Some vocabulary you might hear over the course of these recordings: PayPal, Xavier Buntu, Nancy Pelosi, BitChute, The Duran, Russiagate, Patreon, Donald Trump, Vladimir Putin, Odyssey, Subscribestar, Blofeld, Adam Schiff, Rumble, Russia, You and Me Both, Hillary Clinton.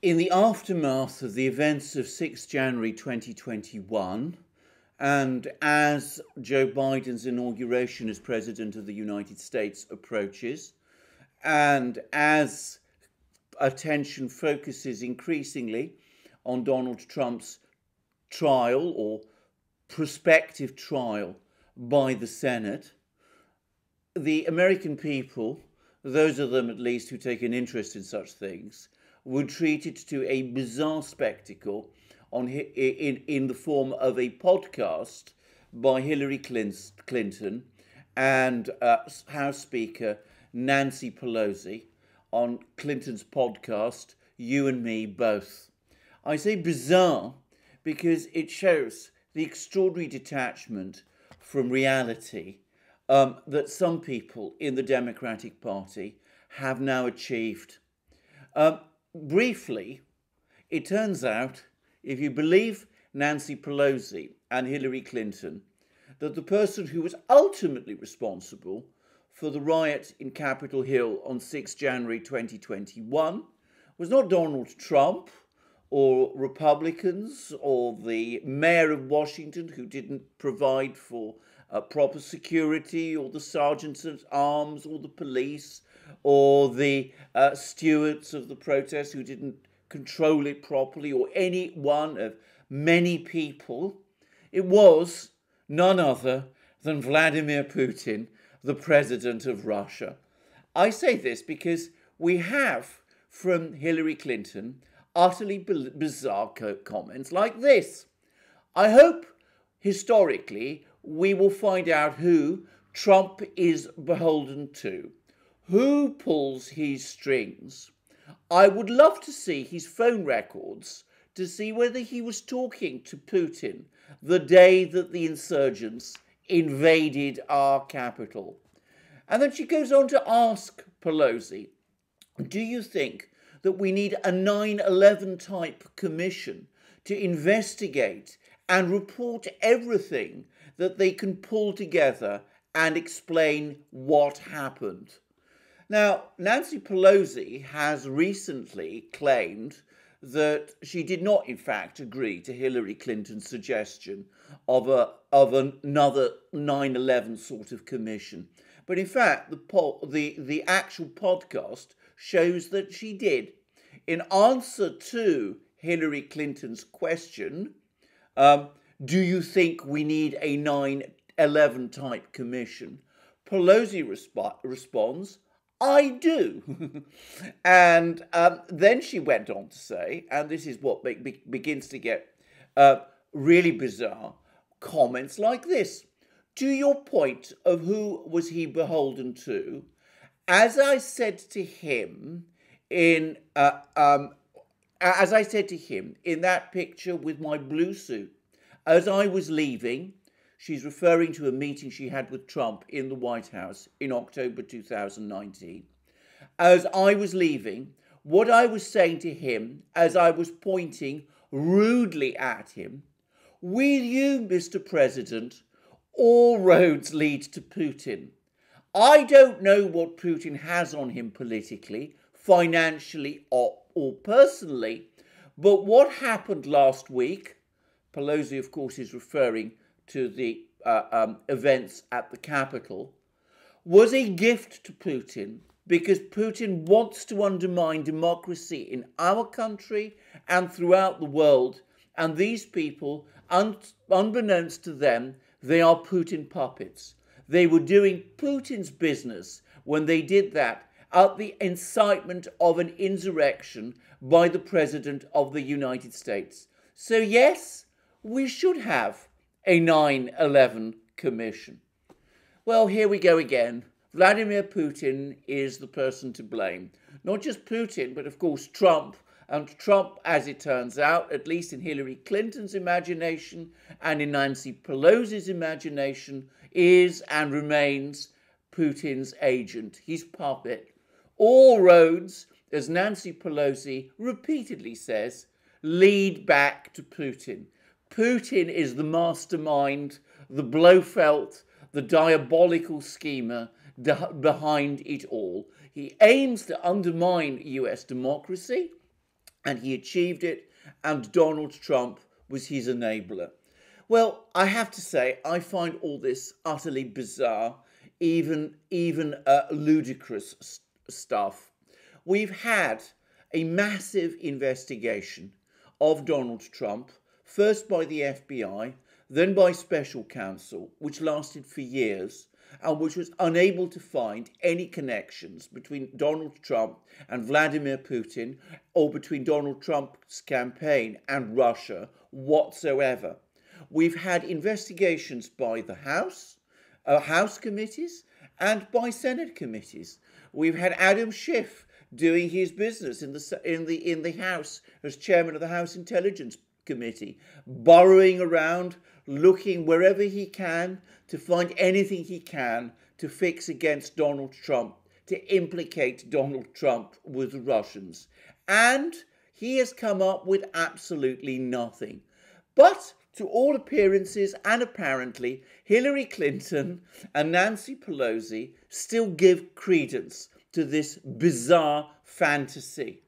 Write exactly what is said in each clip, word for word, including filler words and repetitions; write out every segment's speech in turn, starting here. in the aftermath of the events of the sixth of January twenty twenty-one, and as Joe Biden's inauguration as President of the United States approaches, and as attention focuses increasingly on Donald Trump's trial or prospective trial by the Senate, the American people, those of them at least who take an interest in such things, were treated to a bizarre spectacle on in, in the form of a podcast by Hillary Clinton and uh, House Speaker Nancy Pelosi on Clinton's podcast, You and Me Both. I say bizarre because it shows the extraordinary detachment from reality um, that some people in the Democratic Party have now achieved. Um, briefly, it turns out, if you believe Nancy Pelosi and Hillary Clinton, that the person who was ultimately responsible for the riot in Capitol Hill on the sixth of January twenty twenty-one was not Donald Trump or Republicans or the mayor of Washington who didn't provide for uh, proper security, or the sergeants at arms or the police, or the uh, stewards of the protest who didn't control it properly, or any one of many people. It was none other than Vladimir Putin, the president of Russia. I say this because we have from Hillary Clinton utterly bizarre comments like this. I hope historically we will find out who Trump is beholden to, who pulls his strings. I would love to see his phone records to see whether he was talking to Putin the day that the insurgents invaded our capital. And then she goes on to ask Pelosi, do you think that we need a nine eleven type commission to investigate and report everything that they can pull together and explain what happened? Now, Nancy Pelosi has recently claimed that she did not, in fact, agree to Hillary Clinton's suggestion of a of another nine eleven sort of commission. But in fact, the po the, the actual podcast shows that she did. In answer to Hillary Clinton's question, um, do you think we need a nine eleven type commission? Pelosi resp responds, I do. And um, then she went on to say, and this is what be be begins to get uh, really bizarre, comments like this. To your point of who was he beholden to, as I said to him in, uh, um, as I said to him in that picture with my blue suit, as I was leaving — she's referring to a meeting she had with Trump in the White House in October two thousand nineteen. As I was leaving, what I was saying to him as I was pointing rudely at him, will you, Mister President, all roads lead to Putin. I don't know what Putin has on him politically, financially, or, or personally, but what happened last week — Pelosi, of course, is referring to the uh, um, events at the Capitol — was a gift to Putin, because Putin wants to undermine democracy in our country and throughout the world. And these people, un unbeknownst to them, they are Putin puppets. They were doing Putin's business when they did that, at the incitement of an insurrection by the President of the United States. So yes, we should have a nine eleven commission. Well, here we go again. Vladimir Putin is the person to blame. Not just Putin, but of course Trump. And Trump, as it turns out, at least in Hillary Clinton's imagination and in Nancy Pelosi's imagination, is and remains Putin's agent, his puppet. All roads, as Nancy Pelosi repeatedly says, lead back to Putin. Putin is the mastermind, the Blofeld, the diabolical schemer behind it all. He aims to undermine U S democracy. and he achieved it, and Donald Trump was his enabler. Well, I have to say, I find all this utterly bizarre, even, even uh, ludicrous st stuff. We've had a massive investigation of Donald Trump, first by the F B I, then by special counsel, which lasted for years and which was unable to find any connections between Donald Trump and Vladimir Putin or between Donald Trump's campaign and Russia whatsoever. We've had investigations by the House, uh, House committees, and by Senate committees. We've had Adam Schiff doing his business in the, in the, in the House as chairman of the House Intelligence Committee, burrowing around, looking wherever he can to find anything he can to fix against Donald Trump, to implicate Donald Trump with the Russians. And he has come up with absolutely nothing. But to all appearances, and apparently, Hillary Clinton and Nancy Pelosi still give credence to this bizarre fantasy.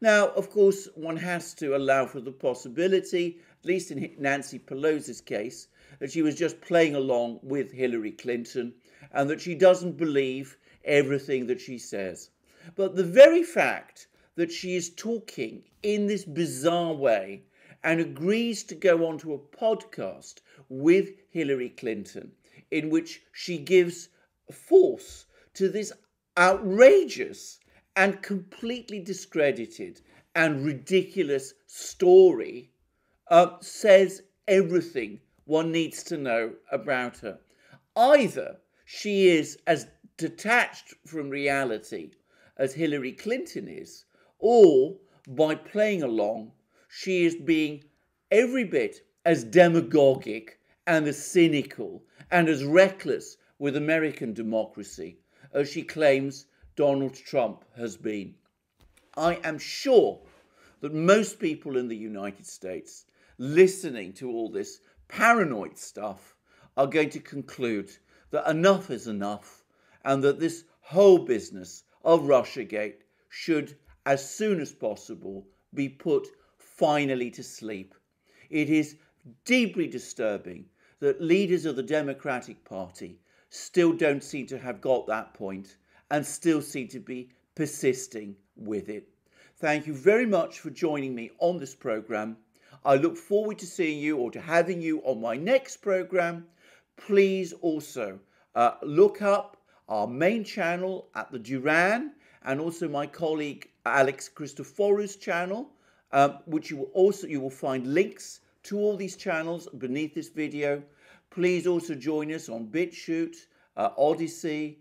Now, of course, one has to allow for the possibility, at least in Nancy Pelosi's case, that she was just playing along with Hillary Clinton and that she doesn't believe everything that she says. But the very fact that she is talking in this bizarre way and agrees to go on to a podcast with Hillary Clinton in which she gives force to this outrageous and completely discredited and ridiculous story uh, says everything one needs to know about her. Either she is as detached from reality as Hillary Clinton is, or by playing along, she is being every bit as demagogic and as cynical and as reckless with American democracy as she claims Donald Trump has been. I am sure that most people in the United States listening to all this paranoid stuff are going to conclude that enough is enough and that this whole business of Russiagate should, as soon as possible, be put finally to sleep. It is deeply disturbing that leaders of the Democratic Party still don't seem to have got that point and still seem to be persisting with it. Thank you very much for joining me on this program. I look forward to seeing you or to having you on my next program. Please also uh, look up our main channel at The Duran and also my colleague Alex Christoforou's channel, um, which you will also you will find links to all these channels beneath this video. Please also join us on BitChute, uh, Odyssey,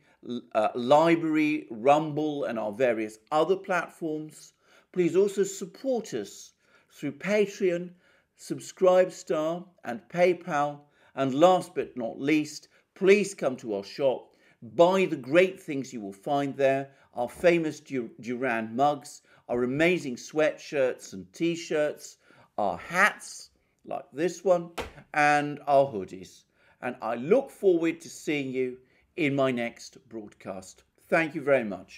uh, Library, Rumble, and our various other platforms. Please also support us through Patreon, Subscribestar, and PayPal. And last but not least, please come to our shop, buy the great things you will find there, our famous Dur Duran mugs, our amazing sweatshirts and t-shirts, our hats, like this one, and our hoodies. And I look forward to seeing you in my next broadcast. Thank you very much.